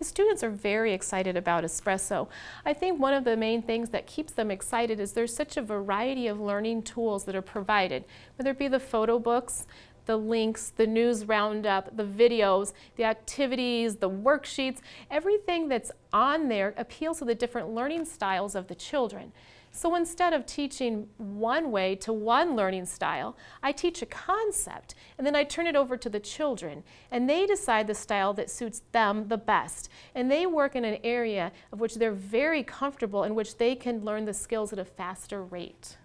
The students are very excited about Espresso. I think one of the main things that keeps them excited is there's such a variety of learning tools that are provided, whether it be the photo books, the links, the news roundup, the videos, the activities, the worksheets. Everything that's on there appeals to the different learning styles of the children. So instead of teaching one way to one learning style, I teach a concept and then I turn it over to the children and they decide the style that suits them the best. And they work in an area of which they're very comfortable, in which they can learn the skills at a faster rate.